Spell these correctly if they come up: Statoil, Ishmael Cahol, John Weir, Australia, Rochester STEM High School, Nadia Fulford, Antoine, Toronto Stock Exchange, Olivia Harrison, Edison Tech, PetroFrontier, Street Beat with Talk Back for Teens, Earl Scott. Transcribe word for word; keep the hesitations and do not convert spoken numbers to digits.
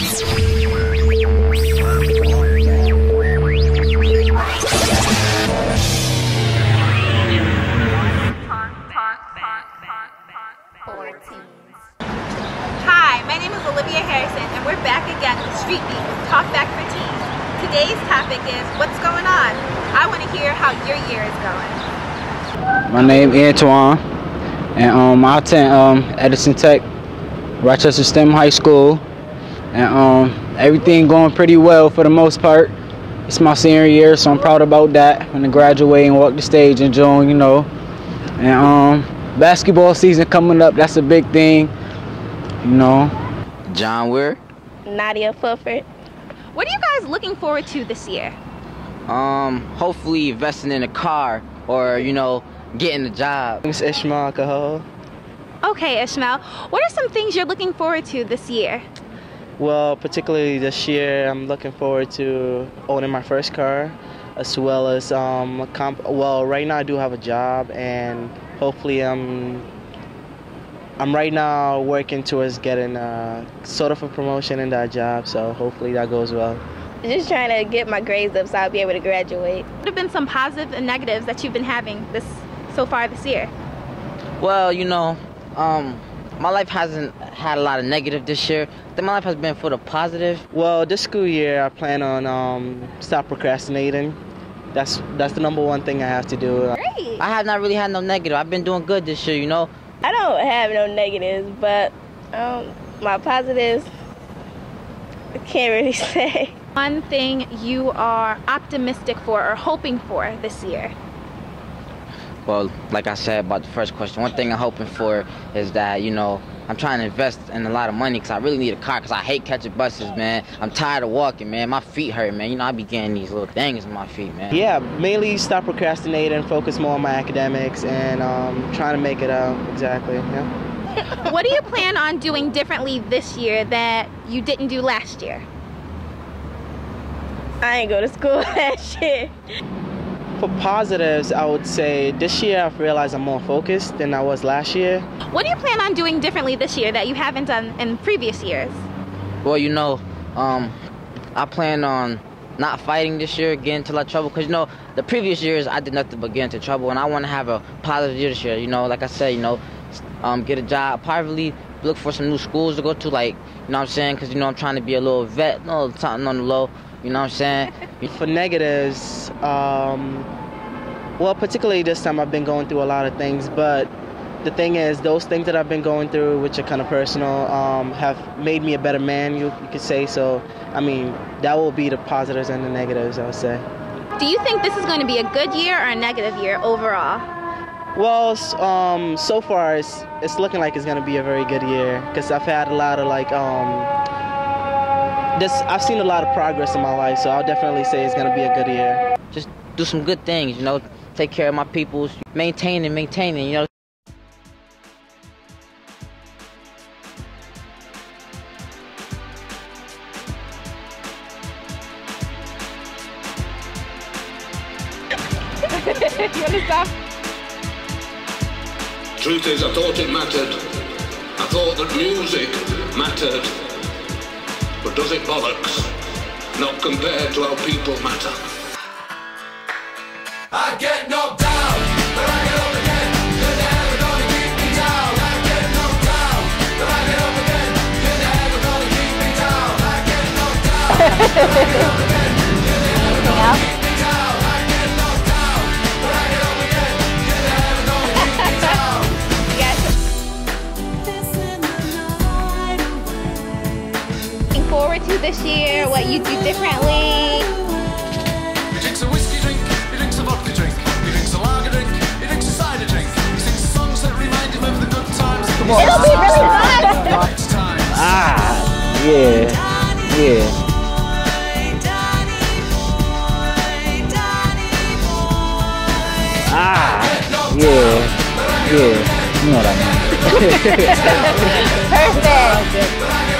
Hi, my name is Olivia Harrison, and we're back again with Street Beat with Talk Back for Teens. Today's topic is what's going on. I want to hear how your year is going. My name is Antoine, and um, I attend um, Edison Tech, Rochester STEM High School, and um, everything going pretty well for the most part. It's my senior year, so I'm proud about that. I'm gonna graduate and walk the stage in June, you know. And um, basketball season coming up, that's a big thing, you know. John Weir. Nadia Fulford. What are you guys looking forward to this year? Um, hopefully investing in a car or, you know, getting a job. It's Ishmael Cahol. Okay, Ishmael, what are some things you're looking forward to this year? Well, particularly this year, I'm looking forward to owning my first car, as well as, um, a comp well, right now I do have a job, and hopefully I'm, I'm right now working towards getting uh, sort of a promotion in that job, so hopefully that goes well. Just trying to get my grades up so I'll be able to graduate. What have been some positive and negatives that you've been having this so far this year? Well, you know, Um, my life hasn't had a lot of negative this year. I think my life has been full of positive. Well, this school year I plan on um, stop procrastinating. That's that's the number one thing I have to do. Great. I have not really had no negative. I've been doing good this year, you know. I don't have no negatives, but um, my positives, I can't really say. One thing you are optimistic for or hoping for this year? Well, like I said about the first question, one thing I'm hoping for is that, you know, I'm trying to invest in a lot of money because I really need a car because I hate catching buses, man. I'm tired of walking, man. My feet hurt, man. You know, I be getting these little things in my feet, man. Yeah, mainly stop procrastinating, focus more on my academics, and um, trying to make it out, exactly, yeah. What do you plan on doing differently this year that you didn't do last year? I ain't go to school last year. For positives, I would say this year I've realized I'm more focused than I was last year. What do you plan on doing differently this year that you haven't done in previous years? Well, you know, um, I plan on not fighting this year, getting into a lot of trouble, because, you know, the previous years I did nothing but get into trouble, and I want to have a positive year this year, you know, like I said, you know, um, get a job, probably look for some new schools to go to, like, you know what I'm saying, because, you know, I'm trying to be a little vet, you know, something on the low. You know what I'm saying? For negatives, um, well, particularly this time I've been going through a lot of things, but the thing is, those things that I've been going through, which are kind of personal, um, have made me a better man, you, you could say. So, I mean, that will be the positives and the negatives, I would say. Do you think this is going to be a good year or a negative year overall? Well, um, so far, it's, it's looking like it's going to be a very good year, because I've had a lot of, like, um... This, I've seen a lot of progress in my life, so I'll definitely say it's gonna be a good year. Just do some good things, you know, take care of my peoples, maintaining, maintaining, you know. You understand? Truth is, I thought it mattered. I thought that music mattered. But does it bollocks? Not compared to how people matter. I get knocked down, but I get up again. You're never gonna keep me down. I get knocked down, but I get up again. You're never gonna keep me down. I get knocked down, but I get up again. You're never gonna keep me down. I get knocked down, but I get up again. You're never gonna keep me down. Forward to this year, what you do differently. He drinks a whiskey drink, he drinks a vodka drink, he drinks a lager drink, he drinks a cider drink, he sings songs that remind him of the good times. It'll be really fun! Ah, yeah, yeah. Ah, yeah, yeah. You know what I mean. Perfect!